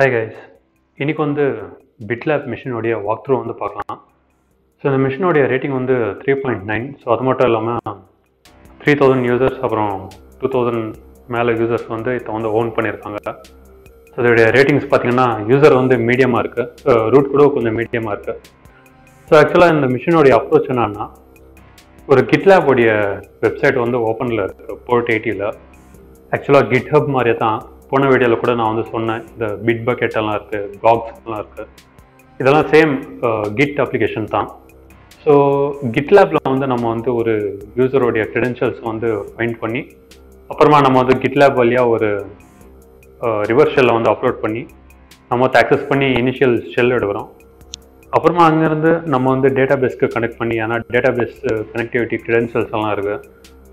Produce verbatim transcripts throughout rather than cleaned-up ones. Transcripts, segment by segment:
Hi guys, இன்னைக்கு வந்து GitLab machine உடைய walkthrough வந்து பார்க்கலாம். So இந்த machine உடைய rating வந்து three point nine. So அது மட்டும் இல்லாம three thousand users அப்புறம் two thousand மேல users வந்து இத வந்து own பண்ணிருக்காங்க. So இதோட ratings பாத்தீங்கன்னா user வந்து மீடியமா இருக்கு. Root கூட கொஞ்சம் மீடியமா இருக்கு. So actually இந்த machine உடைய approach என்னன்னா ஒரு GitLab உடைய website வந்து openல இருக்கு port eighty ல. Actually GitHub மாதிரியே தான் போன வீடியோவில் கூட நான் வந்து சொன்னேன் இந்த பிட் பக்கெட்டெல்லாம் இருக்குது காக்ஸ்லாம் இருக்குது இதெல்லாம் சேம் கிட் அப்ளிகேஷன் தான். ஸோ கிட்லேபில் வந்து நம்ம வந்து ஒரு யூசரோடைய க்ரெடென்ஷியல்ஸ் வந்து ஃபைண்ட் பண்ணி அப்புறமா நம்ம வந்து கிட்லேப் வழியாக ஒரு ரிவர்ஸ் ஷெல்லை வந்து அப்லோட் பண்ணி நம்ம வந்து ஆக்சஸ் பண்ணி இனிஷியல் ஷெல் எடுக்கிறோம். அப்புறமா அங்கேருந்து நம்ம வந்து டேட்டா பேஸ்க்கு கனெக்ட் பண்ணி ஏன்னா டேட்டா பேஸ் கனெக்டிவிட்டி க்ரெடென்ஷியல்ஸ் எல்லாம் இருக்குது.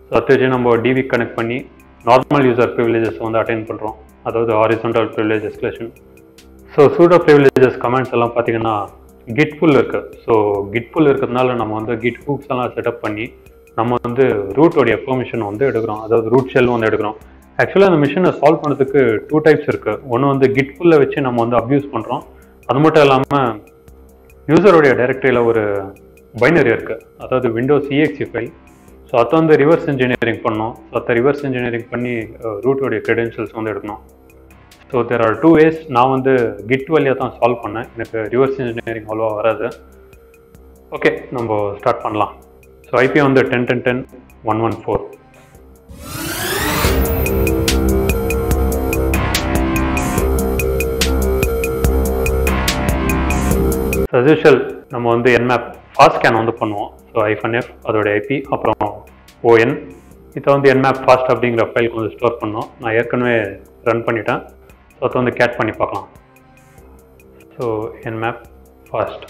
ஸோ அதை வச்சு நம்ம டிவி கனெக்ட் பண்ணி நார்மல் யூசர் ப்ரிவிலேஜஸ் வந்து அட்டைன் பண்ணுறோம், அதாவது horizontal privilege escalation. So sudo privileges commands எல்லாம் பார்த்தீங்கன்னா கிட் புல் இருக்குது. ஸோ கிட் புல் இருக்கிறதுனால நம்ம வந்து கிட் ஹூக்ஸ் எல்லாம் செட்டப் பண்ணி நம்ம வந்து ரூட்டோடைய பெர்மிஷன் வந்து எடுக்கிறோம், அதாவது ரூட் ஷெல் வந்து எடுக்கிறோம். ஆக்சுவலாக அந்த மிஷினை சால்வ் பண்ணுறதுக்கு டூ டைப்ஸ் இருக்குது. ஒன்று வந்து கிட் புல்லை வச்சு நம்ம வந்து அப்யூஸ் பண்ணுறோம். அது மட்டும் இல்லாமல் யூசருடைய டைரக்டரியில் ஒரு பைனரி இருக்குது, அதாவது விண்டோஸ் இஎக்ஸ்இ ஃபைல். ஸோ அதை வந்து ரிவர்ஸ் இன்ஜினியரிங் பண்ணோம். ஸோ அதை ரிவர்ஸ் இன்ஜினியரிங் பண்ணி ரூட்டோடைய க்ரெடென்ஷியல்ஸ் வந்து எடுக்கணும். So there are two ways. நான் வந்து கிட் வழியாக தான் சால்வ் பண்ணேன், எனக்கு ரிவர்ஸ் இன்ஜினியரிங் அவ்வளோவா வராது. ஓகே, நம்ம ஸ்டார்ட் பண்ணலாம். ஸோ ஐபி வந்து ten ten ten one one four. As usual நம்ம வந்து என்மேப் ஃபாஸ்ட் ஸ்கேன் வந்து பண்ணுவோம். ஸோ ஐஃபன் எஃப் அதோட ஐபி அப்புறம் ஓஎன் இதை வந்து என்மேப் ஃபாஸ்ட் அப்படிங்கிற ஃபைல் கொஞ்சம் ஸ்டோர் பண்ணோம். நான் ஏற்கனவே ரன் பண்ணிட்டேன். ஸோ அதை வந்து கேட் பண்ணி பார்க்கலாம். So Nmap fast.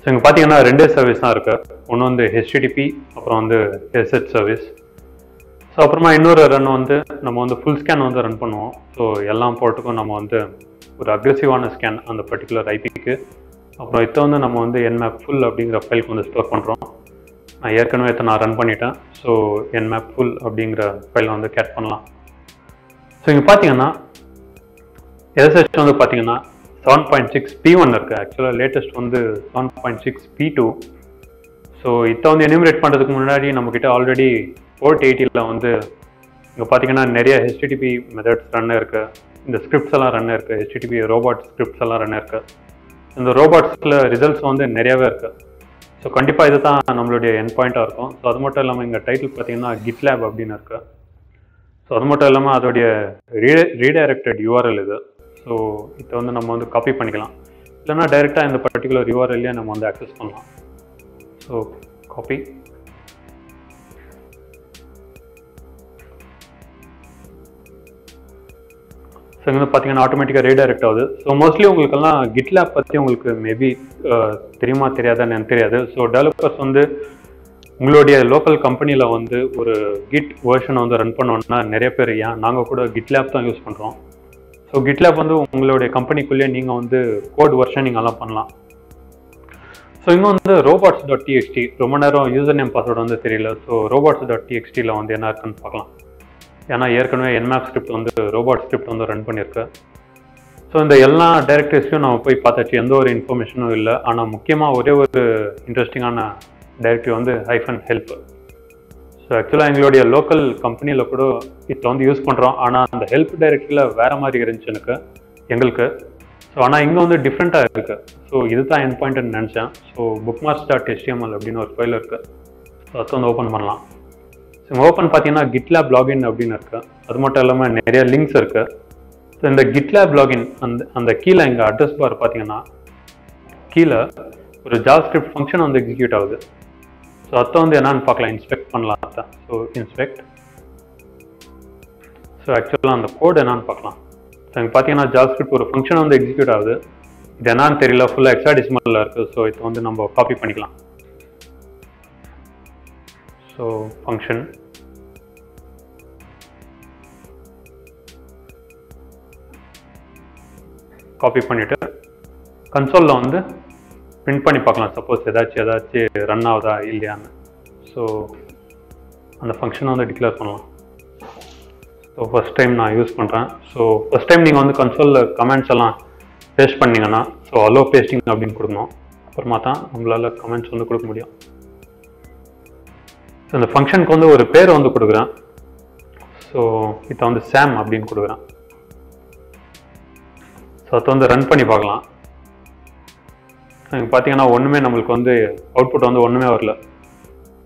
ஸோ இங்கே பார்த்தீங்கன்னா ரெண்டே சர்வீஸ் தான் இருக்குது. ஒன்று வந்து ஹெச்டிடிபி அப்புறம் வந்து எஸ்எச் சர்வீஸ். ஸோ அப்புறமா இன்னொரு ரன் வந்து நம்ம வந்து ஃபுல் ஸ்கேன் வந்து ரன் பண்ணுவோம். ஸோ எல்லா போர்ட்டுக்கும் நம்ம வந்து ஒரு அக்ரெசிவான ஸ்கேன் அந்த பர்டிகுலர் ஐபிக்கு. அப்புறம் இதை வந்து நம்ம வந்து என்மேப் ஃபுல் அப்படிங்கிற ஃபைலுக்கு வந்து ஸ்டோர் பண்ணுறோம். நான் ஏற்கனவே இதை நான் ரன் பண்ணிட்டேன். ஸோ என்மேப் ஃபுல் அப்படிங்கிற ஃபைலை வந்து கேட் பண்ணலாம். ஸோ இங்கே பார்த்தீங்கன்னா எஸ்எச் வந்து பார்த்தீங்கன்னா seven point six P one இருக்குது. ஆக்சுவலாக லேட்டஸ்ட் வந்து seven point six P two. So இதை வந்து எனிமரேட் பண்ணுறதுக்கு முன்னாடி நம்மக்கிட்ட ஆல்ரெடி போர்ட் எயிட்டியில் வந்து இங்கே பார்த்தீங்கன்னா நிறைய ஹெச்டிடிபி மெத்தட்ஸ் ரன் இருக்குது, இந்த ஸ்கிரிப்ட்ஸ் எல்லாம் ரன் இருக்குது, ஹெச்டிடிபி ரோபாட் ஸ்கிரிப்ட்ஸ் எல்லாம் ரன் இருக்குது. இந்த ரோபாட்ஸில் ரிசல்ட்ஸ் வந்து நிறையாவே இருக்குது. ஸோ கண்டிப்பாக இது தான் நம்மளுடைய என் பாயிண்ட்டாக இருக்கும். ஸோ அது மட்டும் இல்லாமல் இங்கே டைட்டில் பார்த்தீங்கன்னா கிட்லேப் அப்படின்னு இருக்குது. ஸோ அது மட்டும் இல்லாமல் அதோடைய ரீ ரீடைரக்டட் யூஆர்எல் இது. ஸோ இதை வந்து நம்ம வந்து காப்பி பண்ணிக்கலாம், இல்லைனா டைரெக்டாக இந்த பர்டிகுலர் யூஆர்எல்லையே நம்ம வந்து ஆக்சஸ் பண்ணலாம். So copy. ஸோ இங்கே பார்த்தீங்கன்னா ஆட்டோமேட்டிக்காக ரீடைரக்ட் ஆகுது. ஸோ மோஸ்ட்லி உங்களுக்கெல்லாம் கிட்லேப் பற்றி உங்களுக்கு மேபி தெரியுமா தெரியாதான்னு எனக்கு தெரியாது. ஸோ டெவலப்பர்ஸ் வந்து உங்களுடைய லோக்கல் கம்பெனியில் வந்து ஒரு கிட் வேர்ஷனை வந்து ரன் பண்ணோன்னா நிறைய பேர் ஏன் நாங்கள் கூட கிட்லேப் தான் யூஸ் பண்ணுறோம். ஸோ கிட்லேப் வந்து உங்களுடைய கம்பெனிக்குள்ளேயே நீங்கள் வந்து கோட் வெர்ஷனிங் எல்லாம் பண்ணலாம். ஸோ இங்கே வந்து robots.txt ரொம்ப நேரம் யூசர் நேம் பாஸ்வேர்டு வந்து தெரியல. ஸோ robots.txtல வந்து என்ன இருக்குன்னு பார்க்கலாம். ஏன்னா ஏற்கனவே என்மேப் ஸ்கிரிப்ட் வந்து ரோபாட் ஸ்கிரிப்ட் வந்து ரன் பண்ணியிருக்கு. ஸோ இந்த எல்லா டைரக்டரிஸையும் நம்ம போய் பார்த்தாச்சு, எந்த ஒரு இன்ஃபர்மேஷனும் இல்லை. ஆனால் முக்கியமாக ஒரே ஒரு இன்ட்ரெஸ்டிங்கான டைரக்டரி வந்து ஹைஃபன் ஹெல்ப். ஸோ ஆக்சுவலாக எங்களுடைய லோக்கல் கம்பெனியில் கூட இதை வந்து யூஸ் பண்ணுறோம், ஆனால் அந்த ஹெல்ப் டைரக்டரியில் வேறு மாதிரி இருந்துச்சு எனக்கு எங்களுக்கு. ஸோ ஆனால் இங்கே வந்து டிஃப்ரெண்ட்டாக இருக்குது. ஸோ இது தான் என் பாயிண்ட்னு நினச்சேன். ஸோ bookmarks.html அப்படின்னு ஒரு ஃபைல் இருக்குது. ஸோ அதை வந்து ஓப்பன் பண்ணலாம். ஸோ ஓப்பன் பார்த்தீங்கன்னா கிட்லேப் லாகின் அப்படின்னு இருக்குது. அது மட்டும் இல்லாமல் நிறைய லிங்க்ஸ் இருக்குது. ஸோ இந்த கிட்லேப் லாகின் அந்த அந்த கீழே எங்கள் அட்ரஸ் பார் பார்த்தீங்கன்னா கீழே ஒரு ஜாவாஸ்கிரிப்ட் ஃபங்க்ஷன் வந்து எக்ஸிக்யூட் ஆகுது. ஸோ அதை வந்து என்னன்னு பார்க்கலாம், இன்ஸ்பெக்ட் பண்ணலாம் அதை. So inspect. ஸோ ஆக்சுவலாக அந்த கோடு என்னன்னு பார்க்கலாம். ஸோ இங்கே பார்த்தீங்கன்னா ஜாவாஸ்கிரிப்ட் ஒரு ஃபங்க்ஷன் வந்து எக்ஸிக்யூட் ஆகுது. இது என்னன்னு தெரியல, ஃபுல்லாக ஹெக்ஸாடெசிமலில் இருக்குது. ஸோ இதை வந்து நம்ம காப்பி பண்ணிக்கலாம். So function. காப்பி பண்ணிவிட்டு கன்சோலில் வந்து பிரிண்ட் பண்ணி பார்க்கலாம், சப்போஸ் ஏதாச்சும் ஏதாச்சும் ரன் ஆகுதா இல்லையான்னு. ஸோ அந்த ஃபங்க்ஷனை வந்து டிக்ளேர் பண்ணலாம். So first time na use panren. So first time ninga on the console comments alla paste panninga, so allow pasting appdin kudukom, appo matha nammalaala comments ondu kuduk mudiyum. So the function ku ondu oru pair ondu kudukuren, so it on the sam appdin kudukuren. So adha ondu run panni paakalam. So inga pathina onnume namakku ondu output ondu onnume varala.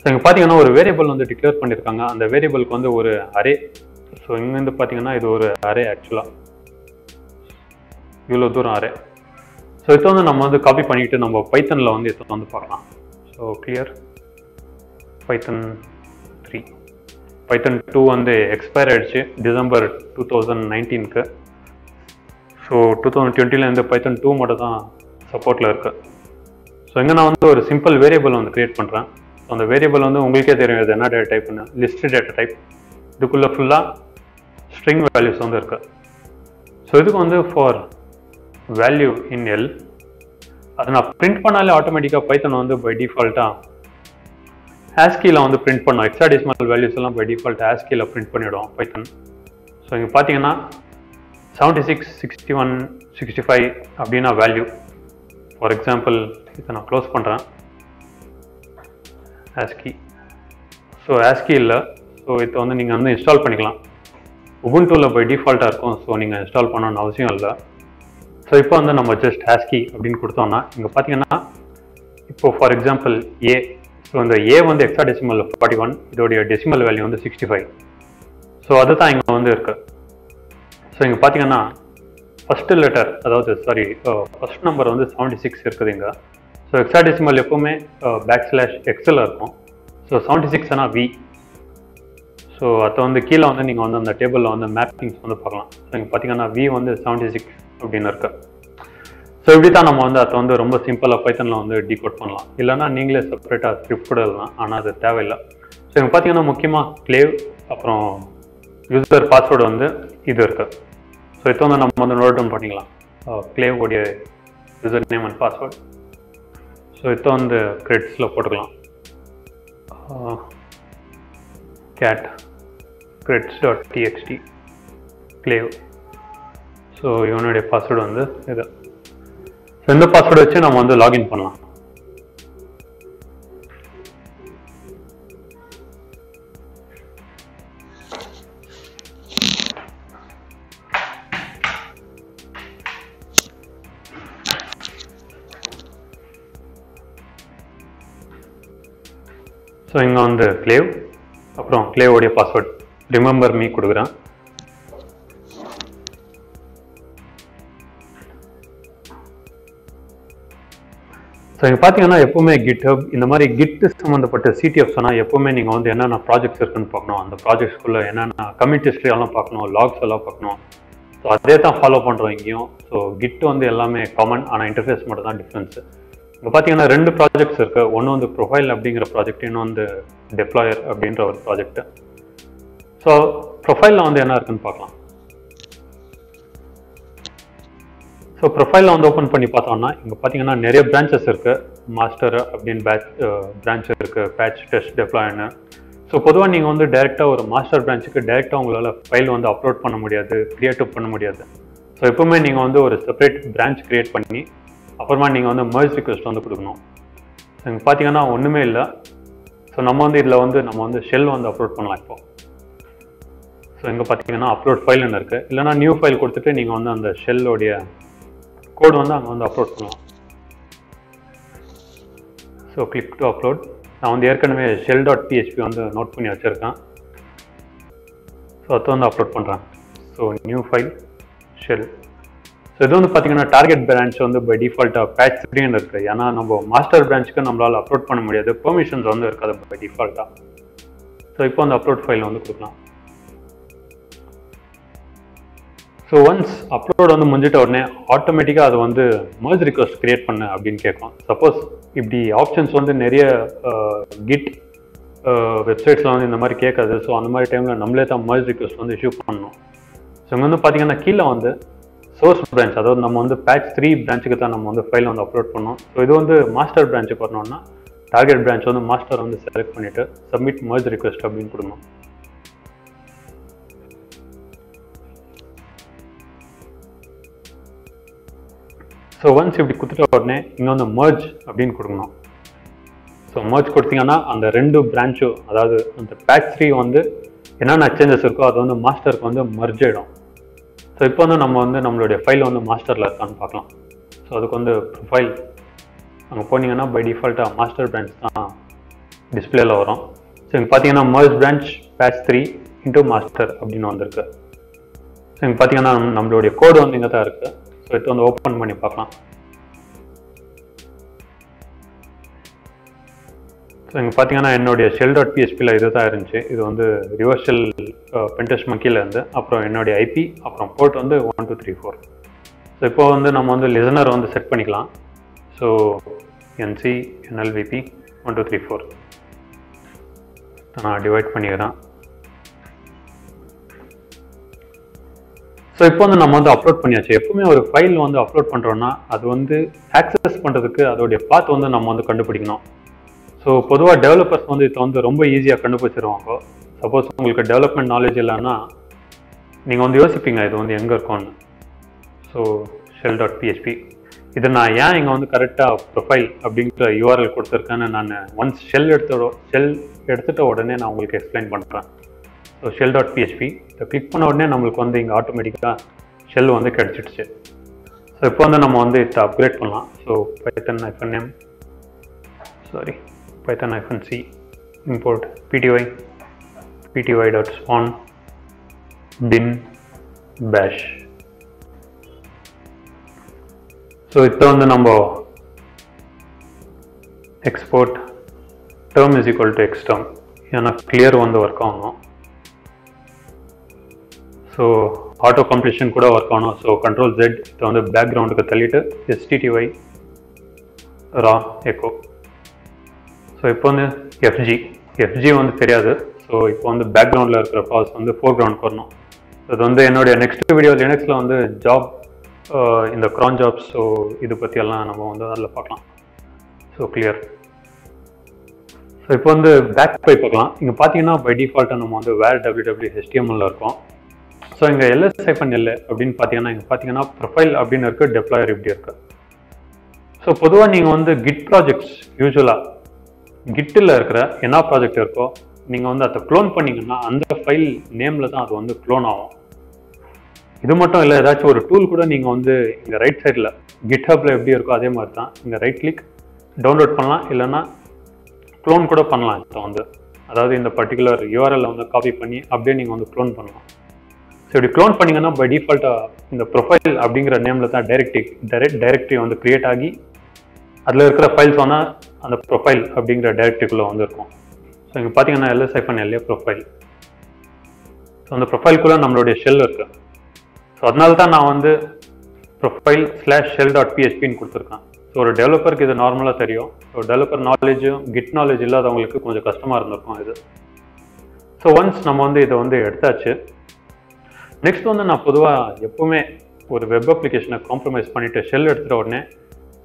So inga pathina oru variable ondu declare pannirukanga, and the variable ku ondu oru array. So inga inda pathina idu oru array actually, ivlo thooram array. So idu ondu namm ondu copy pannittu namm python la ondu idu ondu paakalam. So clear python three python two ondu expire aichu December twenty nineteen ku. So twenty twenty la inda python two moda dhaan support la irukku. So inga na ondu oru simple variable ondu create pandren. So and the variable வந்து உங்களுக்கே தெரியும் இது என்ன data டைப்னா list data type. இதுக்குள்ள ஃபுல்லா string values வந்து இருக்கு. சோ இதுக்கு வந்து for value in L அத நான் print பண்ணாலே ஆட்டோமேட்டிக்கா பைத்தன் வந்து by default ASCII ல வந்து print பண்ணும். ஹெக்ஸாடெசிமல் values எல்லாம் by default ASCII ல print பண்ணிடுவோம் பைத்தன். சோ இங்க பாத்தீங்கன்னா seventy-six sixty-one sixty-five அப்படினா value. For example இத நான் க்ளோஸ் பண்றேன். ASCII. So ASCII illa, so idu vandu neenga vandu install pannikalam. Ubuntu la by default ah irukum, so neenga install pananum avasiyam illa. So ipo vandu nama just ASCII appdin kodutona inga pathina ipo for example A, so and A vandu hexadecimal forty-one, idoda decimal value vandu sixty-five. So adha tha inga vandu irukku. So inga pathina first letter adhavathu sorry uh, first number vandu seventy-six irukudinga. So hexadecimal எப்பவுமே backslash xl இருக்கும். So seventy-six ஆனா v. So அத வந்து கீழ வந்து நீங்க வந்து அந்த டேபிள்ல வந்து மேப்பிங்ஸ் வந்து பார்க்கலாம். So நீங்க பாத்தீங்கன்னா v வந்து seventy-six அப்படின இருக்கு. So இப்படி தான் நம்ம வந்து அத வந்து ரொம்ப சிம்பிளா பைத்தன்ல வந்து டிகோட் பண்ணலாம். இல்லனா நீங்களே செப்பரேட்டா ஸ்கிரிப்ட் கூட எழுதலாம். ஆனா அது தேவையில்லை. So நீங்க பாத்தீங்கன்னா முக்கியமா Clave அப்புறம் யூசர் பாஸ்வேர்ட் வந்து இது இருக்கு. So இத வந்து நம்ம வந்து நோட் டவுன் பண்ணிக்கலாம். Clave உடைய user name and password. So இத வந்து கிரெடிட்ஸ்ல போட்டுக்கலாம். cat credits.txt Clave. So இவனுடைய பாஸ்வேர்ட் வந்து இது. So இந்த பாஸ்வேர்ட் வச்சு நாம வந்து லாகின் பண்ணலாம். ஸோ இங்கே வந்து Clave அப்புறம் Clave உடைய பாஸ்வேர்ட் ரிமெம்பர் மீ கொடுக்குறேன். ஸோ இங்கே பார்த்தீங்கன்னா எப்போவுமே கிட்ஹப் இந்த மாதிரி கிட் சம்மந்தப்பட்ட சிடிஎஃப்ஸ்னால் எப்போவுமே நீங்கள் வந்து என்னென்ன ப்ராஜெக்ட்ஸ் இருக்குன்னு பார்க்கணும், அந்த ப்ராஜெக்ட்ஸ்குள்ளே என்னென்ன கமிட் ஹிஸ்ட்ரியெல்லாம் பார்க்கணும், லாக்ஸ் எல்லாம் பார்க்கணும். ஸோ அதே தான் ஃபாலோ பண்ணுறோம் இங்கேயும். ஸோ கிட் வந்து எல்லாமே காமன், ஆனால் இன்டர்ஃபேஸ் மட்டும் தான் டிஃப்ரென்ஸு. இப்போ பார்த்தீங்கன்னா ரெண்டு ப்ராஜெக்ட்ஸ் இருக்குது. ஒன்று வந்து ப்ரொஃபைல் அப்படிங்கிற ப்ராஜெக்ட், இன்னும் வந்து டெப்ளாயர் அப்படின்ற ஒரு ப்ராஜெக்ட். ஸோ ப்ரொஃபைலில் வந்து என்ன இருக்குன்னு பார்க்கலாம். ஸோ ப்ரொஃபைலில் வந்து ஓப்பன் பண்ணி பார்த்தோம்னா இங்கே பார்த்தீங்கன்னா நிறைய பிரான்ச்சஸ் இருக்குது. மாஸ்டர் அப்படின்னு பேட்ச் பிரான்ச் இருக்குது, பேட்ச் டெஸ்ட் டெப்ளாயர்னு. ஸோ பொதுவாக நீங்கள் வந்து டைரெக்டாக ஒரு மாஸ்டர் பிரான்ச்சுக்கு டைரெக்டாக உங்களால் ஃபைல் வந்து அப்லோட் பண்ண முடியாது, க்ரியேட்டிவ் பண்ண முடியாது. ஸோ எப்போவுமே நீங்கள் வந்து ஒரு செப்பரேட் பிரான்ச் க்ரியேட் பண்ணி அப்புறமா நீங்கள் வந்து merge request வந்து கொடுக்கணும். இங்கே பார்த்தீங்கன்னா ஒன்றுமே இல்லை. ஸோ நம்ம வந்து இதில் வந்து நம்ம வந்து ஷெல் வந்து அப்லோட் பண்ணலாம் இப்போ. ஸோ இங்கே பார்த்தீங்கன்னா அப்லோட் ஃபைல்னு இருக்குது. இல்லைனா நியூ ஃபைல் கொடுத்துட்டு நீங்கள் வந்து அந்த ஷெல்லோடைய கோட் வந்து அங்கே வந்து அப்லோட் பண்ணலாம். So click to upload. நான் வந்து ஏற்கனவே ஷெல் டாட் பிஹெச்பி வந்து நோட் பண்ணி வச்சுருக்கேன். ஸோ அதை வந்து அப்லோட் பண்ணுறேன். So new file shell. So இது வந்து பார்த்தீங்கன்னா டார்கெட் பிரான்ச் வந்து பை டிஃபால்ட்டாக பேட்ச் த்ரீன்னு இருக்குது. ஏன்னா நம்ம மாஸ்டர் பிரான்ச்சுக்கு நம்மளால் அப்லோட் பண்ண முடியாது, பெர்மிஷன்ஸ் வந்து இருக்காது பை டிஃபால்ட்டாக. ஸோ இப்போ அந்த அப்லோட் ஃபைல் வந்து கொடுக்கலாம். ஸோ ஒன்ஸ் அப்லோட் வந்து முடிஞ்சிட்ட உடனே ஆட்டோமேட்டிக்காக அது வந்து merge request கிரியேட் பண்ணு அப்படின்னு கேட்கும். சப்போஸ் இப்படி ஆப்ஷன்ஸ் வந்து நிறைய கிட் வெப்சைட்ஸில் வந்து இந்த மாதிரி கேட்காது. ஸோ அந்த மாதிரி டைமில் நம்மளே தான் merge request வந்து இஷ்யூ பண்ணணும். ஸோ இங்கே வந்து பார்த்தீங்கன்னா கீழே வந்து சோர்ஸ் பிரான்ச், அதாவது நம்ம வந்து பேட்ச் த்ரீ பிரான்ச்சுக்கு தான் நம்ம வந்து ஃபைல் வந்து அப்லோட் பண்ணோம். ஸோ இது வந்து மாஸ்டர் பிரான்ச்சுக்கு வரணும்னா டார்கெட் பிரான்ச் வந்து மாஸ்டர் வந்து செலக்ட் பண்ணிவிட்டு சப்மிட் merge request அப்படின்னு கொடுக்கணும். ஸோ ஒன்ஸ் இப்படி கொடுத்துட்ட உடனே இங்கே வந்து merge அப்படின்னு கொடுக்கணும். ஸோ merge கொடுத்தீங்கன்னா அந்த ரெண்டு பிரான்ச்சும், அதாவது அந்த பேட்ச் த்ரீ வந்து என்னென்ன சேஞ்சஸ் இருக்கோ அது வந்து மாஸ்டருக்கு வந்து merge ஆகிடும். ஸோ இப்போ வந்து நம்ம வந்து நம்மளுடைய ஃபைல் வந்து மாஸ்டரில் இருக்கான்னு பார்க்கலாம். ஸோ அதுக்கு வந்து ப்ரொஃபைல் அங்கே போனீங்கன்னா பை டிஃபால்ட்டாக மாஸ்டர் பிரான்ச் தான் டிஸ்பிளேயில் வரும். ஸோ இங்கே பார்த்தீங்கன்னா merge branch patch three into master அப்படின்னு வந்திருக்கு. ஸோ இங்கே பார்த்தீங்கன்னா நம்மளுடைய கோடு வந்து இங்கே தான் இருக்குது. ஸோ இது வந்து ஓப்பன் பண்ணி பார்க்கலாம். ஸோ இங்கே பார்த்தீங்கன்னா என்னுடைய ஷெல் டாட் பிஹெச்பியில் இது தான் இருந்துச்சு. இது வந்து ரிவர்ஸ் ஷெல் பென்டெஸ்ட் மக்கியில் இருந்து அப்புறம் என்னுடைய ஐபி அப்புறம் போர்ட் வந்து one two three four. So இப்போ வந்து நம்ம வந்து லிசனர் வந்து செட் பண்ணிக்கலாம். So NC NLVP one two three four நான் டிவைட் பண்ணிக்கிறேன். ஸோ இப்போ வந்து நம்ம வந்து அப்லோட் பண்ணியாச்சு. எப்பவுமே ஒரு ஃபைல் வந்து அப்லோட் பண்ணுறோன்னா அது வந்து ஆக்சஸ் பண்ணுறதுக்கு அதோடைய பாத் வந்து நம்ம வந்து கண்டுபிடிக்கணும். ஸோ பொதுவாக டெவலப்பர்ஸ் வந்து இதை வந்து ரொம்ப ஈஸியாக கண்டுபிடிச்சிருவாங்க. சப்போஸ் உங்களுக்கு டெவலப்மெண்ட் நாலேஜ் இல்லைன்னா நீங்கள் வந்து யோசிப்பீங்க இது வந்து எங்கே இருக்கும்னு. ஸோ ஷெல் டாட் பிஹெச்பி இதை நான் ஏன் இங்கே வந்து கரெக்டாக ப்ரொஃபைல் அப்படிங்கிற யூஆர்எல் கொடுத்துருக்கேன்னு நான் ஒன்ஸ் ஷெல் எடுத்த ஷெல் எடுத்துகிட்ட உடனே நான் உங்களுக்கு எக்ஸ்பிளைன் பண்ணுறேன். ஸோ ஷெல் டாட் பிஹெச்பி இதை கிளிக் பண்ண உடனே நம்மளுக்கு வந்து இங்கே ஆட்டோமேட்டிக்காக ஷெல் வந்து கிடச்சிடுச்சு. ஸோ இப்போ வந்து நம்ம வந்து இதை அப்கிரேட் பண்ணலாம். ஸோ பைத்தன் ஐஃபன் M sorry python hyphen C import PTY PTY dot spawn bin bash. So இப்போ வந்து நம்ம export term is equal to xterm ஏன்னா கிளியர் வந்து ஒர்க் ஆகணும். ஸோ ஆட்டோ கம்ப்ளீஷன் கூட ஒர்க் ஆகணும். ஸோ கண்ட்ரோல் ஜெட் இதை வந்து பேக்ரவுண்டுக்கு தள்ளிட்டு எஸ்டிடிஒய் ரா எக்கோ. ஸோ இப்போ வந்து எஃப்ஜி எஃப்ஜி வந்து தெரியாது. ஸோ இப்போ வந்து பேக்ரவுண்டில் இருக்கிற பாஸ் வந்து ஃபோர் கிரவுண்டுக்கு வரணும். அது வந்து என்னுடைய நெக்ஸ்ட் வீடியோ லினக்ஸில் வந்து ஜாப் இந்த க்ரான் ஜாப் ஸோ இது பற்றியெல்லாம் நம்ம வந்து அதில் பார்க்கலாம். So clear. ஸோ இப்போ வந்து பேக் போய் பார்க்கலாம். இங்கே பார்த்தீங்கன்னா பை டிஃபால்ட்டாக நம்ம வந்து வேறு டபிள்யூடபிள்யூ ஹெச்டிஎம்எல்ல இருக்கோம். ஸோ இங்கே எல்எஸ் ஐஃபன் எல் அப்படின்னு பார்த்தீங்கன்னா இங்கே பார்த்தீங்கன்னா ப்ரொஃபைல் அப்படின்னு இருக்குது, டெப்ளாயர் இப்படி இருக்குது. ஸோ பொதுவாக நீங்கள் வந்து கிட் ப்ராஜெக்ட்ஸ் யூஸ்வலாக கிட்டில் இருக்கிற என்ன ப்ராஜெக்ட் இருக்கோ நீங்கள் வந்து அதை க்ளோன் பண்ணிங்கன்னா அந்த ஃபைல் நேமில் தான் அது வந்து க்ளோன் ஆகும். இது மட்டும் இல்லை, ஏதாச்சும் ஒரு டூல் கூட நீங்கள் வந்து இங்கே ரைட் சைடில் கிட் ஹப்பில் எப்படி இருக்கோ அதே மாதிரி தான் இங்கே ரைட் கிளிக் டவுன்லோட் பண்ணலாம், இல்லைன்னா க்ளோன் கூட பண்ணலாம். இதை வந்து அதாவது இந்த பர்டிகுலர் யூஆர்எல்ல வந்து காப்பி பண்ணி அப்படியே நீங்கள் வந்து க்ளோன் பண்ணலாம். ஸோ இப்படி க்ளோன் பண்ணிங்கன்னா பை டிஃபால்ட்டாக இந்த ப்ரொஃபைல் அப்படிங்கிற நேமில் தான் டைரக்டி டைரக்ட் டைரக்டரி வந்து க்ரியேட் ஆகி அதில் இருக்கிற ஃபைல்ஸ் ஆனால் அந்த ப்ரொஃபைல் அப்படிங்கிற டைரக்டரிக்குள்ளே வந்துருக்கும். ஸோ இங்கே பார்த்தீங்கன்னா எல்எஸ் ஐஃபன் எல்ஏ ப்ரொஃபைல். ஸோ அந்த ப்ரொஃபைல்குள்ளே நம்மளுடைய ஷெல் இருக்குது. ஸோ அதனால தான் நான் வந்து ப்ரொஃபைல் ஸ்லாஷ் ஷெல் டாட் பிஹெச்பின்னு கொடுத்துருக்கேன். ஸோ ஒரு டெவலப்பருக்கு இது நார்மலாக தெரியும். ஸோ டெவலப்பர் நாலேஜும் கிட் நாலேஜ் இல்லாதவங்களுக்கு கொஞ்சம் கஷ்டமாக இருந்திருக்கும் இது. ஸோ ஒன்ஸ் நம்ம வந்து இதை வந்து எடுத்தாச்சு. நெக்ஸ்ட் வந்து நான் பொதுவாக எப்போவுமே ஒரு வெப் அப்ளிகேஷனை காம்ப்ரமைஸ் பண்ணிவிட்டு ஷெல் எடுத்துகிட்ட உடனே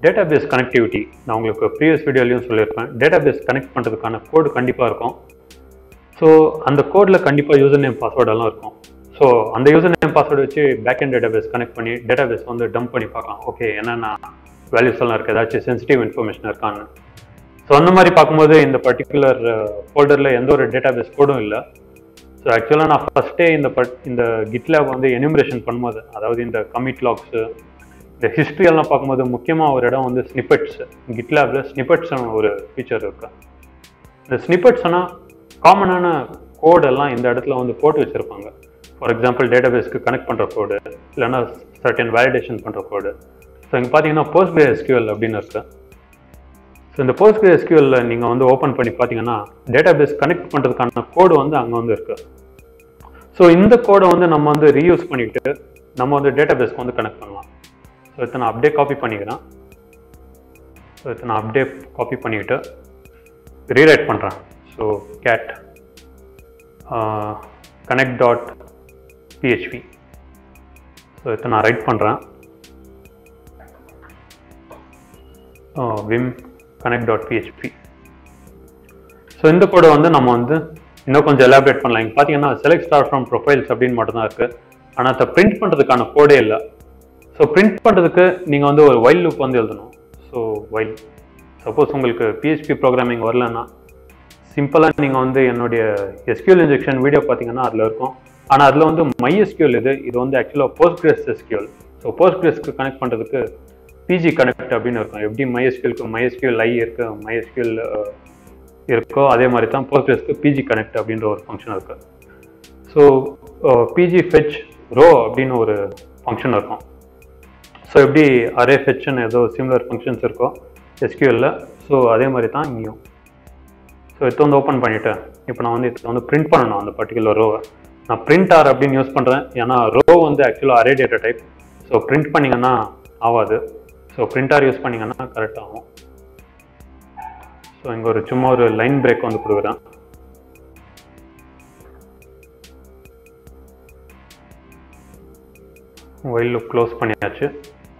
டேட்டா பேஸ் கனெக்டிவிட்டி நான் உங்களுக்கு ப்ரீவியஸ் வீடியோலையும் சொல்லியிருப்பேன். டேட்டா பேஸ் கனெக்ட் பண்ணுறதுக்கான கோடு கண்டிப்பாக இருக்கும். ஸோ அந்த கோடில் கண்டிப்பாக யூசர் நேம் பாஸ்வேர்டெல்லாம் இருக்கும். ஸோ அந்த யூசர் நேம் பாஸ்வேர்டு வச்சு back and database connect பண்ணி டேட்டா பேஸ் வந்து டம்ப் பண்ணி பார்க்கலாம். ஓகே என்னென்ன வேல்யூஸ் எல்லாம் இருக்குது, ஏதாச்சும் சென்சிட்டிவ் இன்ஃபர்மேஷன் இருக்கான்னு. ஸோ அந்த மாதிரி பார்க்கும்போது இந்த பர்டிகுலர் ஃபோல்டரில் எந்த ஒரு டேட்டா பேஸ் கோடும் இல்லை. ஸோ ஆக்சுவலாக நான் ஃபஸ்ட்டே இந்த பட் இந்த கிட்லேப் வந்து எனுமரேஷன் பண்ணும்போது, அதாவது இந்த கமிட் லாக்ஸு இந்த ஹிஸ்ட்ரியெல்லாம் பார்க்கும்போது முக்கியமாக ஒரு இடம் வந்து ஸ்னிப்பெட்ஸு. கிட்லேபில் ஸ்னிப்பெட்ஸ்னு ஒரு ஃபீச்சர் இருக்குது. இந்த ஸ்னிப்பெட்ஸ்னா காமனான கோடெல்லாம் இந்த இடத்துல வந்து போட்டு வச்சுருப்பாங்க. ஃபார் எக்ஸாம்பிள் டேட்டா பேஸ்க்கு கனெக்ட் பண்ணுற கோடு, இல்லைனா சர்டன் வேலிடேஷன் பண்ணுற கோடு. ஸோ இங்கே பார்த்தீங்கன்னா போஸ்ட்கிரிஎஸ்கியூஎல் அப்படின்னு இருக்குது. ஸோ இந்த PostgreSQL நீங்கள் வந்து ஓப்பன் பண்ணி பார்த்தீங்கன்னா டேட்டா பேஸ் கனெக்ட் பண்ணுறதுக்கான கோடு வந்து அங்கே வந்து இருக்குது. ஸோ இந்த கோடை வந்து நம்ம வந்து ரீயூஸ் பண்ணிவிட்டு நம்ம வந்து டேட்டா பேஸ்க்கு வந்து கனெக்ட் பண்ணலாம். ஸோ இதை நான் அப்படியே காப்பி பண்ணிக்கிறேன். ஸோ இதை நான் அப்படியே காப்பி பண்ணிக்கிட்டு ரீரைட் பண்ணுறேன். So cat connect dot PHP. So இதை நான் ரைட் பண்ணுறேன். Vim connect.php. ஸோ இந்த கோடை வந்து நம்ம வந்து இன்னும் கொஞ்சம் எலாபரேட் பண்ணலாம். இங்கே பார்த்தீங்கன்னா செலக்ட் ஸ்டார் ஃப்ரம் ப்ரொஃபைல்ஸ் அப்படின்னு மட்டும்தான் இருக்குது. ஆனால் அதை பிரிண்ட் பண்ணுறதுக்கான கோடே இல்லை. So So print pannathukku neenga vandu or while loop vandu eludhanum. So while suppose ungalku P H P programming varalana simple ah neenga vandu ennoda S Q L injection video pathina adla irukum. Ana adla vandu MySQL idu idu vandu actually PostgreSQL. So PostgreSQL ku connect pannathukku P G connect அப்படினு இருக்கும். எப்படி MySQL க்கு MySQL I இருக்கு, MySQL இருக்கோ அதே மாதிரி தான் Postgres க்கு P G connect அப்படின்ற ஒரு ஃபங்க்ஷன் இருக்கு. So P G fetch row அப்படின்னு ஒரு ஃபங்க்ஷன் இருக்கும். ஸோ எப்படி அரே ஃபெட்ச்னு ஏதோ சிமிலர் ஃபங்க்ஷன்ஸ் இருக்கோ S Q L-ல, ஸோ அதே மாதிரி தான் இங்கேயும். ஸோ இதை வந்து ஓப்பன் பண்ணிவிட்டு இப்போ நான் வந்து இதை வந்து பிரிண்ட் பண்ணணும் அந்த பர்டிகுலர் ரோவை. நான் பிரிண்ட் ஆர் அப்படின்னு யூஸ் பண்ணுறேன், ஏன்னா ரோ வந்து ஆக்சுவலாக array data type. So print பண்ணிங்கன்னா ஆகாது. ஸோ பிரிண்டார் யூஸ் பண்ணிங்கன்னா கரெக்டாகும். ஸோ இங்கே ஒரு சும்மா ஒரு லைன் பிரேக் வந்து கொடுக்குறேன். ஒயிலும் க்ளோஸ் பண்ணியாச்சு,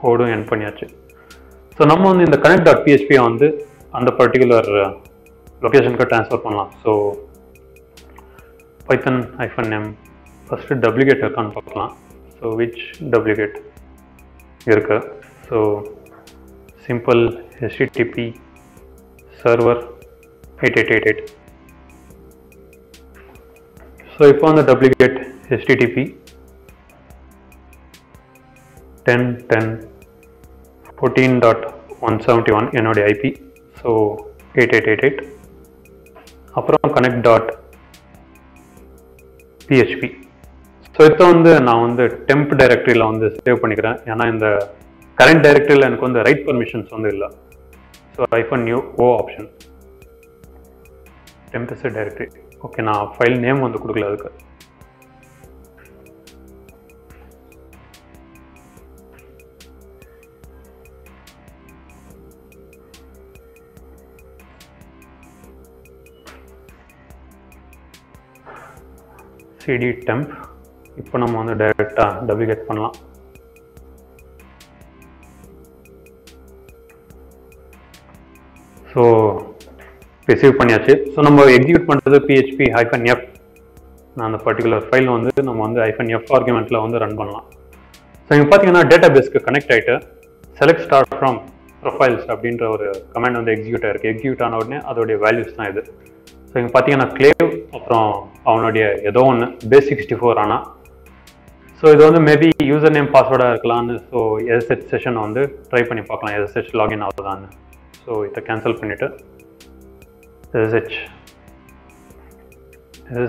கோடும் என் பண்ணியாச்சு. ஸோ நம்ம வந்து இந்த connect dot P H P வந்து அந்த பர்டிகுலர் லொக்கேஷனுக்கு ட்ரான்ஸ்ஃபர் பண்ணலாம். So Python hyphen name first duplicate இருக்கான்னு பார்க்கலாம். ஸோ விச் டப்ளிகேட் இருக்கு. So simple H T T P server eight eight eight eight. So if on the duplicate H T T P ten dot ten dot fourteen dot one seventy-one என்னோட I P, so eight eight eight eight. அப்புறம் connect dot P H P. So இப்போ வந்து நான் வந்து temp டைரக்டரியில் வந்து save பண்ணிக்கிறேன், ஏன்னா இந்த கரண்ட் டைரக்டரியில் எனக்கு வந்து ரைட் பர்மிஷன்ஸ் வந்து இல்லை. So hyphen new O option temporary directory. Okay, நான் ஃபைல் நேம் வந்து கொடுக்கல அதுக்கு. CD temp. இப்போ நம்ம வந்து டைரெக்டாக டப்ளிகேட் பண்ணலாம். ஸோ ரிசீவ் பண்ணியாச்சு. ஸோ நம்ம எக்ஸிக்யூட் பண்ணுறது P H P hyphen F. நான் அந்த பர்டிகுலர் ஃபைல் வந்து நம்ம வந்து ஹைஃபன் எஃப் ஆர்குமெண்ட்டில் வந்து ரன் பண்ணலாம். ஸோ இங்கே பார்த்தீங்கன்னா டேட்டா பேஸ்க்கு கனெக்ட் ஆகிட்டு செலக்ட் ஸ்டார்ட் ஃப்ரம் ப்ரொஃபைல்ஸ் அப்படின்ற ஒரு கமெண்ட் வந்து எக்ஸிக்யூட் ஆகிருக்கு. எக்ஸிக்யூட் ஆன உடனே அதோடைய வேல்யூஸ் தான் இது. ஸோ இங்கே பார்த்தீங்கன்னா கிளேவ் அப்புறம் அவனுடைய ஏதோ ஒன்று பேஸ் சிக்ஸ்டி ஃபோர் ஆனால். ஸோ இது வந்து மேபி யூசர் நேம் பாஸ்வேர்டாக இருக்கலான்னு. ஸோ எஸ்எச் செஷன் வந்து ட்ரை பண்ணி பார்க்கலாம், எஸ்எச் லாகின் ஆகுதான்னு. ஸோ இதை கேன்சல் பண்ணிவிட்டு ssh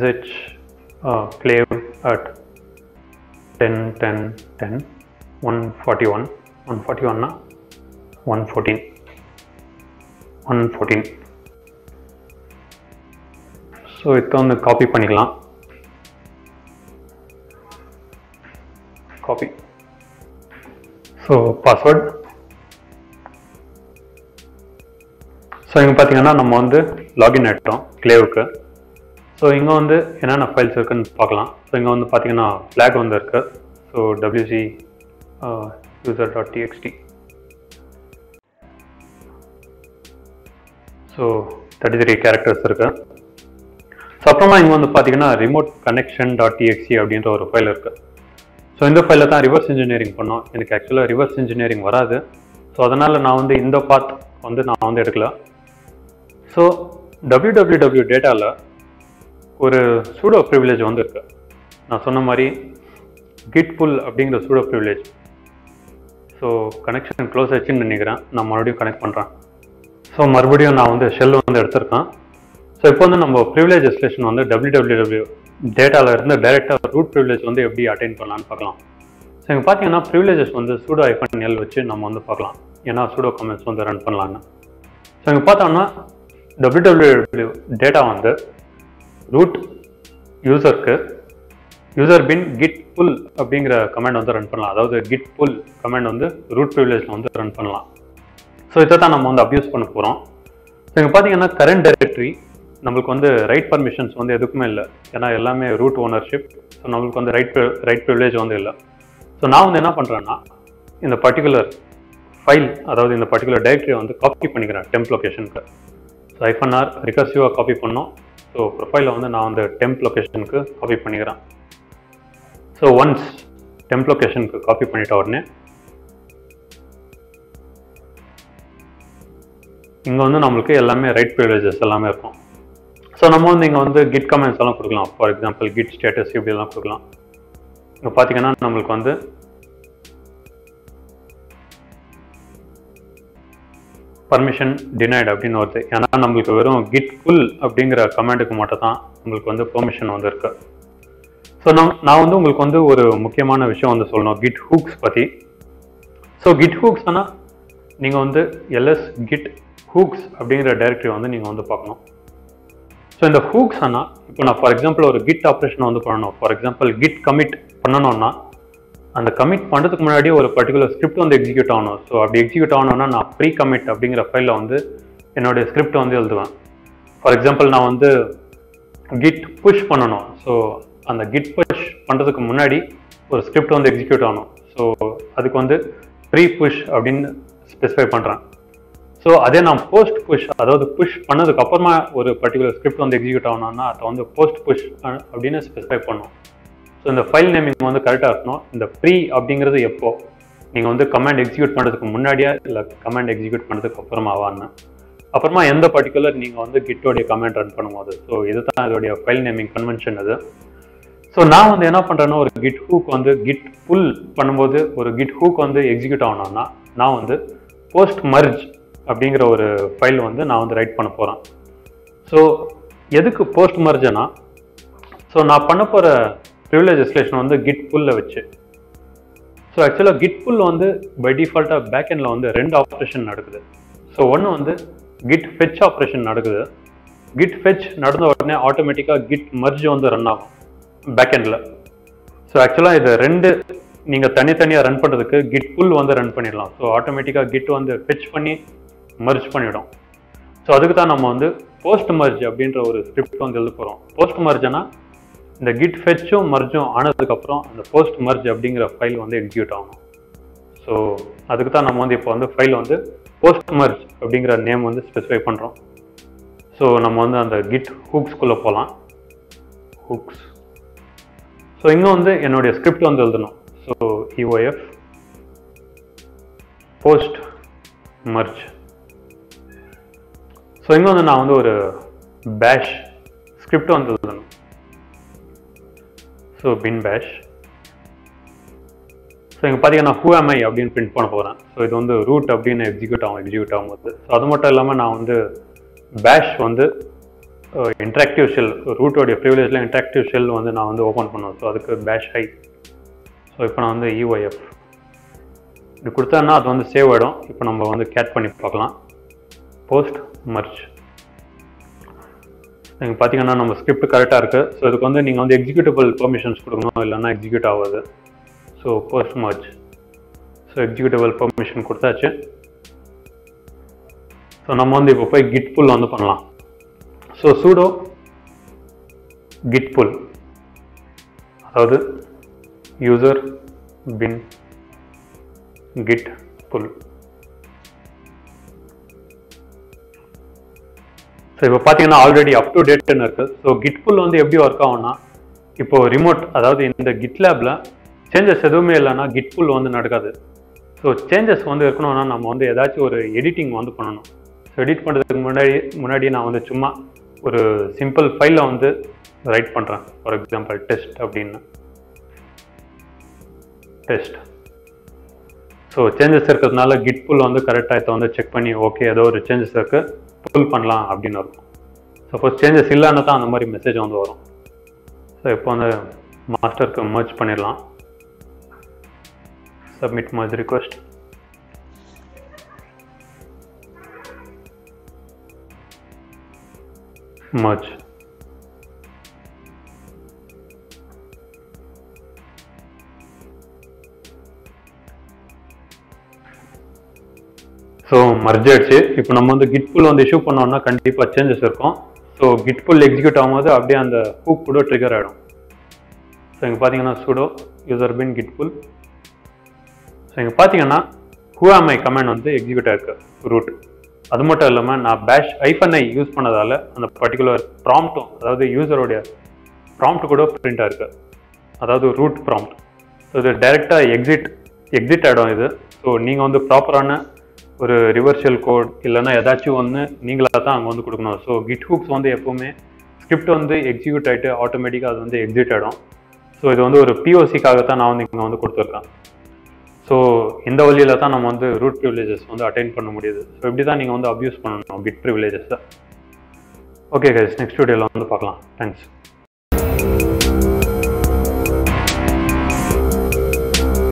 ssh clave at ten ten ten one forty-one one forty-one one fourteen one fourteen. So இதை வந்து காப்பி பண்ணிக்கலாம். காப்பி. So password. ஸோ இங்கே பார்த்தீங்கன்னா நம்ம வந்து லாகின் ஆகிட்டோம் கிளேவுக்கு. ஸோ இங்கே வந்து என்னென்ன ஃபைல்ஸ் இருக்குதுன்னு பார்க்கலாம். ஸோ இங்கே வந்து பார்த்தீங்கன்னா ஃப்ளாக் வந்து இருக்குது. So WC user dot TXT. So thirty three characters இருக்குது. ஸோ அப்புறமா இங்கே வந்து பார்த்தீங்கன்னா ரிமோட் கனெக்ஷன் டாட் டிஎக்ஸ்டி அப்படின்ற ஒரு ஃபைல் இருக்குது. ஸோ இந்த ஃபைலில் தான் ரிவர்ஸ் இன்ஜினியரிங் பண்ணோம். எனக்கு ஆக்சுவலாக ரிவர்ஸ் இன்ஜினியரிங் வராது. ஸோ அதனால் நான் வந்து இந்த பாத் வந்து நான் வந்து எடுக்கல. ஸோ டபிள்யூ டபிள்யூ டபிள்யூ டேட்டாவில் ஒரு சூடோ ப்ரிவிலேஜ் வந்து இருக்கு. நான் சொன்ன மாதிரி கிட் புல் அப்படிங்கிற sudo privilege. So connection close ஆச்சுன்னு நினைக்கிறேன், நான் மறுபடியும் கனெக்ட் பண்ணுறேன். ஸோ மறுபடியும் நான் வந்து ஷெல் வந்து எடுத்திருக்கேன். ஸோ இப்போ வந்து நம்ம ப்ரிவிலேஜ் எஸ்லேஷன் வந்து டபிள்யூ டபிள்யூ டபிள்யூ டேட்டாவில் இருந்து டைரெக்டாக ரூட் ப்ரிவிலேஜ் வந்து எப்படி அட்டைன் பண்ணலான்னு பார்க்கலாம். ஸோ இங்கே பார்த்தீங்கன்னா ப்ரிவிலேஜஸ் வந்து சூடோ ஐஃபன் எல் வச்சு நம்ம வந்து பார்க்கலாம், ஏன்னா சூடோ கமெண்ட்ஸ் வந்து ரன் பண்ணலான்னு. ஸோ இங்கே பார்த்தோம்னா டபிள்யூ டபிள்யூ டபிள்யூ டேட்டா வந்து ரூட் யூசருக்கு யூசர் பின் கிட் புல் அப்படிங்கிற கமெண்ட் வந்து ரன் பண்ணலாம். அதாவது கிட் புல் கமெண்ட் வந்து ரூட் ப்ரிவிலேஜில் வந்து ரன் பண்ணலாம். ஸோ இதை தான் நம்ம வந்து அப்யூஸ் பண்ண போகிறோம். ஸோ இங்கே பார்த்தீங்கன்னா கரண்ட் டைரக்டரி நம்மளுக்கு வந்து ரைட் பர்மிஷன்ஸ் வந்து எதுக்குமே இல்லை, ஏன்னா எல்லாமே ரூட் ஓனர்ஷிப். ஸோ நம்மளுக்கு வந்து ரைட் ரைட் ப்ரிவிலேஜ் வந்து இல்லை. ஸோ நான் வந்து என்ன பண்ணுறேன்னா இந்த பர்டிகுலர் ஃபைல், அதாவது இந்த பர்டிகுலர் டைரக்டரியை வந்து காப்பி பண்ணிக்கிறேன் டெம்ப் லொக்கேஷனுக்கு. ஸோ ஐஃபன் ஆர் ரிகர்சிவாக காப்பி பண்ணோம். ஸோ ப்ரொஃபைலை வந்து நான் வந்து டெம்ப் லொக்கேஷனுக்கு காப்பி பண்ணிக்கிறேன். ஸோ ஒன்ஸ் டெம்ப் லொக்கேஷனுக்கு காப்பி பண்ணிட்ட உடனே இங்க வந்து நமக்கு எல்லாமே ரைட் privileges எல்லாமே இருக்கும். சோ நம்ம வந்து இங்க வந்து git commands எல்லாம் கொடுக்கலாம். For example git status இப்படி எல்லாம் கொடுக்கலாம். இப்போ பாத்தீங்கன்னா நமக்கு வந்து permission denied அப்படினு வருது. ஏன்னா நமக்கு வெறும் git pull அப்படிங்கற கமாண்டுக்கு மட்டும் தான் உங்களுக்கு வந்து பெர்மிஷன் வந்திருக்கு. சோ நான் வந்து உங்களுக்கு வந்து ஒரு முக்கியமான விஷயம் வந்து சொல்லணும் git hooks பத்தி. So git hooks ana neenga vandu ls git hooks abingra directory vandu neenga vandu paakanum. So in the hooks ana ipo na for example or git operation vandu pananum. For example git commit pananona and the commit pandradhukku munadi or particular script vandu execute avanum. So abbi execute avanona na pre-commit abingra file la vandu enoda script vandu eluduven. For example na vandu git push pananum. So and the git push pandradhukku munadi or script vandu execute avanum. So adukku vandu pre-push அப்படின்னு specify பண்ணுறான். So அதே நான் post push அதாவது push பண்ணதுக்கு அப்புறமா ஒரு particular script வந்து execute ஆகணும்னா அதை வந்து போஸ்ட் புஷ் அப்படின்னு ஸ்பெசிஃபை பண்ணும். ஸோ இந்த ஃபைல் நேமிங் வந்து கரெக்டாக இருக்கணும். இந்த ப்ரீ அப்படிங்கிறது எப்போ நீங்கள் வந்து கமாண்ட் எக்ஸிக்யூட் பண்ணுறதுக்கு முன்னாடியா இல்லை கமாண்ட் எக்ஸிக்யூட் பண்ணுறதுக்கு அப்புறமாவான்னு அப்புறமா எந்த பர்டிகுலர் நீங்கள் வந்து கிட்டோடைய கமாண்ட் ரன் பண்ணும்போது. ஸோ இது தான் இதோடைய ஃபைல் நேமிங் கன்வென்ஷன் அது. ஸோ நான் வந்து என்ன பண்ணுறேன்னா ஒரு கிட் ஹூக் வந்து கிட் புல் பண்ணும்போது ஒரு கிட் ஹூக் வந்து எக்ஸிக்யூட் ஆகணும்னா நான் வந்து போஸ்ட் மர்ஜ் அப்படிங்கிற ஒரு ஃபைல் வந்து நான் வந்து ரைட் பண்ண போகிறேன். ஸோ எதுக்கு போஸ்ட் மர்ஜனா ஸோ நான் பண்ண போகிற ப்ரிவிலேஜ் எஸ்கலேஷன் வந்து கிட் புல்லை வச்சு. ஸோ ஆக்சுவலாக கிட் புல் வந்து பை டிஃபால்ட்டாக பேக் எண்டில் வந்து ரெண்டு ஆப்ரேஷன் நடக்குது. ஸோ ஒன்று வந்து கிட் ஃபெச் ஆப்ரேஷன் நடக்குது. கிட் ஃபெச் நடந்த உடனே ஆட்டோமேட்டிக்காக கிட் மர்ஜ் வந்து ரன் ஆகும் பேக்கெண்டில். ஸோ ஆக்சுவலாக இது ரெண்டு நீங்கள் தனித்தனியாக ரன் பண்ணுறதுக்கு கிட் புல் வந்து ரன் பண்ணிடலாம். ஸோ ஆட்டோமேட்டிக்காக கிட் வந்து ஃபெட்ச் பண்ணி மர்ஜ் பண்ணிவிடும். ஸோ அதுக்கு தான் நம்ம வந்து போஸ்ட் மர்ஜ் அப்படின்ற ஒரு ஸ்கிரிப்ட் வந்து எழுத போகிறோம். போஸ்ட் மர்ஜ்னா இந்த கிட் ஃபெச்சும் மர்ஜும் ஆனதுக்கப்புறம் அந்த போஸ்ட் மர்ஜ் அப்படிங்கிற ஃபைல் வந்து எக்ஸிக்யூட் ஆகணும். ஸோ அதுக்கு தான் நம்ம வந்து இப்போ வந்து ஃபைல் வந்து போஸ்ட் மர்ஜ் அப்படிங்கிற நேம் வந்து ஸ்பெசிஃபை பண்ணுறோம். ஸோ நம்ம வந்து அந்த கிட் ஹூக்ஸ்குள்ளே போகலாம். ஹூக்ஸ் ஸோ இங்கே வந்து என்னுடைய ஸ்கிரிப்ட் வந்து எழுதணும். So EOF post merge. So இங்கே வந்து நான் வந்து ஒரு பேஷ் ஸ்கிரிப்ட் வந்து எழுதணும். ஸோ பின் பேஷ். ஸோ இங்கே பார்த்தீங்கன்னா ஹூ எம் ஐ அப்படின்னு பிரிண்ட் பண்ண போகிறேன். ஸோ இது வந்து ரூட் அப்படின்னு எக்ஸிக்யூட் ஆகும் எக்ஸிக்யூட் ஆகும்போது. ஸோ அது மட்டும் இல்லாமல் நான் வந்து பேஷ் வந்து இன்ட்ராக்டிவ் ஷெல் ரூட்டோடைய ப்ரிவிலேஜில் இன்ட்ராக்டிவ் ஷெல் வந்து நான் வந்து ஓப்பன் பண்ணுவேன். ஸோ அதுக்கு பேஷ் ஐ. ஸோ இப்போ நான் வந்து இஓஎஃப் இது கொடுத்தேன்னா அது வந்து சேவ் ஆகிடும். இப்போ நம்ம வந்து கேட் பண்ணி பார்க்கலாம் போஸ்ட் மர்ஜ். நீங்கள் பார்த்தீங்கன்னா நம்ம ஸ்கிரிப்ட் கரெக்டாக இருக்குது. ஸோ இதுக்கு வந்து நீங்கள் வந்து எக்ஸிக்யூட்டபிள் பெர்மிஷன்ஸ் கொடுக்கணும் இல்லைன்னா எக்ஸிக்யூட் ஆகாது. So post merge. So executable permission கொடுத்தாச்சு. ஸோ நம்ம வந்து இப்போ போய் கிட் புல் வந்து பண்ணலாம். ஸோ sudo git pull அதாவது user bin git pull. So இப்போ பார்த்தீங்கன்னா ஆல்ரெடி அப் டு டேட்னு இருக்குது. ஸோ கிட் புல் வந்து எப்படி ஒர்க் ஆகும்னா இப்போ ரிமோட் அதாவது இந்த கிட்லேபில் சேஞ்சஸ் எதுவுமே இல்லைன்னா கிட் புல் வந்து நடக்காது. ஸோ சேஞ்சஸ் வந்து இருக்கணும்னா நம்ம வந்து ஏதாச்சும் ஒரு எடிட்டிங் வந்து பண்ணணும். ஸோ எடிட் பண்ணுறதுக்கு முன்னாடி முன்னாடி நான் வந்து சும்மா ஒரு சிம்பிள் ஃபைலை வந்து ரைட் பண்ணுறேன். ஃபார் எக்ஸாம்பிள் டெஸ்ட் அப்படின்னு டெஸ்ட். ஸோ சேஞ்சஸ் இருக்கிறதுனால கிட் புல் வந்து கரெக்டாக இதை வந்து செக் பண்ணி ஓகே ஏதோ ஒரு சேஞ்சஸ் இருக்குது புல் பண்ணலாம் அப்படின்னு இருக்கும். சப்போஸ் சேஞ்சஸ் இல்லைன்னா தான் அந்த மாதிரி மெசேஜ் வந்து வரும். ஸோ இப்போ வந்து மாஸ்டருக்கு மர்ஜ் பண்ணிடலாம். Submit merge request. merge. So merge ஆயிடுச்சு. இப்போ நம்ம வந்து git pull வந்து இஷ்யூ பண்ணோம்னா கண்டிப்பாக சேஞ்சஸ் இருக்கும். ஸோ git pull எக்ஸிக்யூட் ஆகும்போது அப்படியே அந்த ஹூக் கூட ட்ரிகர் ஆகிடும். ஸோ இங்கே பார்த்தீங்கன்னா sudo user bin git pull. So இங்கே பார்த்தீங்கன்னா who am I கமாண்ட் வந்து எக்ஸிக்யூட் ஆயிருக்கு ரூட். அது மட்டும் இல்லாமல் நான் பேஷ் ஐஃபன் ஐ யூஸ் பண்ணதால் அந்த பர்டிகுலர் ப்ராம்ப்டும் அதாவது யூஸருடைய ப்ராம்ப்ட் கூட பிரிண்ட் ஆயிருக்கு அதாவது ரூட் ப்ராம்ப்ட். ஸோ இது டைரெக்டாக எக்ஸிட் எக்ஸிட் ஆகிடும் இது. ஸோ நீங்கள் வந்து ப்ராப்பரான ஒரு ரிவர்ஷல் கோட் இல்லனா ஏதாச்சும் ஒன்னு நீங்களா தான் அங்க வந்து கொடுக்கணும். சோ git hooks வந்து எப்பவுமே ஸ்கிரிப்ட் வந்து எக்ஸிக்யூட் ஆயிட்டு ஆட்டோமேட்டிக்கா அது வந்து எக்ஸிட் ஆகும். சோ இது வந்து ஒரு P O C காக தான் நான் வந்து இங்க வந்து கொடுத்திருக்கேன். சோ இந்த வழியில தான் நம்ம வந்து root privileges வந்து அட்டைன் பண்ண முடியுது. சோ இப்படி தான் நீங்க வந்து abuse பண்ணனும் git privileges. Okay guys, next tutorial வந்து பார்க்கலாம். Thanks.